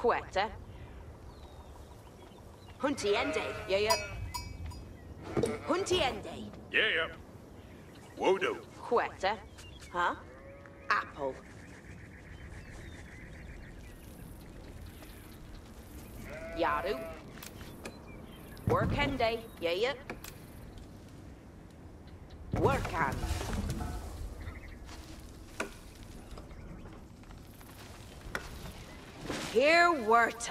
Quetta. Huntiende, yeah. Huntiende. Yeah. Wodo. Quetta. Huh? Apple. Yaru. Workende, yeah. Workan. Here werta.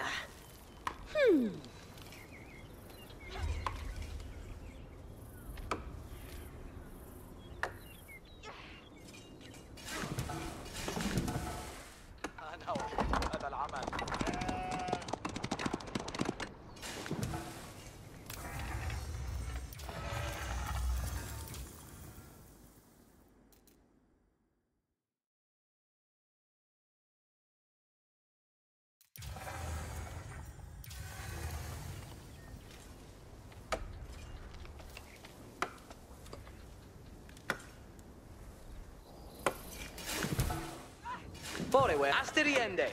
Asteriende.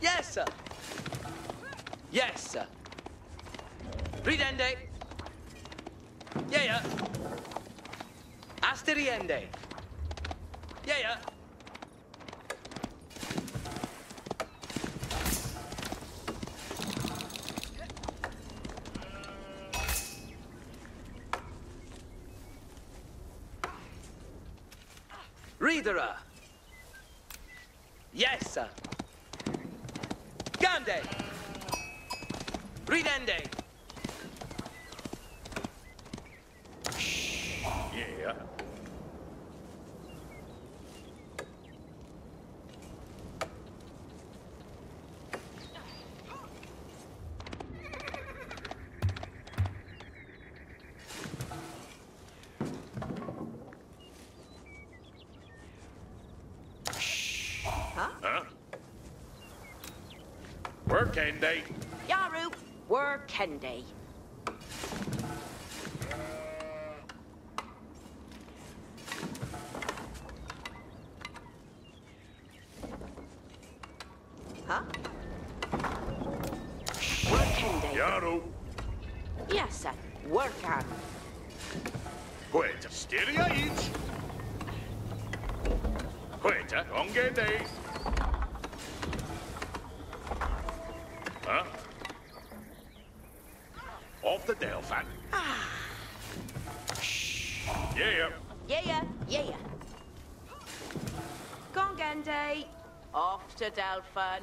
Yes, sir. Yes, sir. Ridende. Yeah. Asteriende. Yeah. Reader. Yes, sir. Gande. Ridende. Yeah. Workende. Yaru, workende. Huh? Workende. Yaru. Yes, sir. Workan. Queta steria each. Queta ongende. Huh? Off the Delphan. Ah. Yeah. Gongende. Off to Delphan.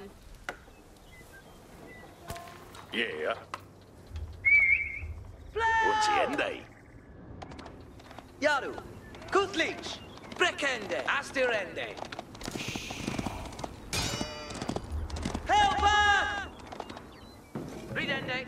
Yeah. Untiende. Yaru. Kutlich. Brekende. Astirende. Ridende.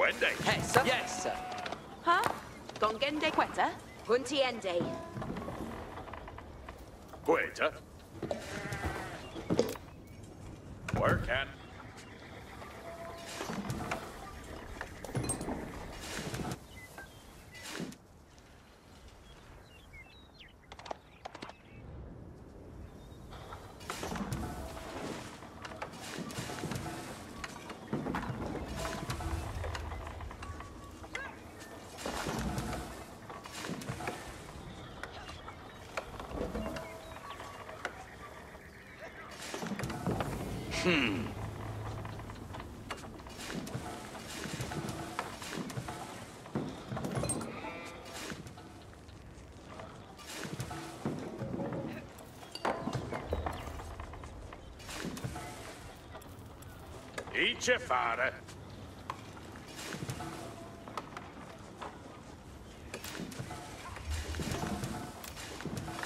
Queta. Yes, sir. Yes, sir. Huh? Gongende quetta? Huntiende. Quetta? Work at. Dice fare.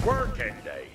Working day.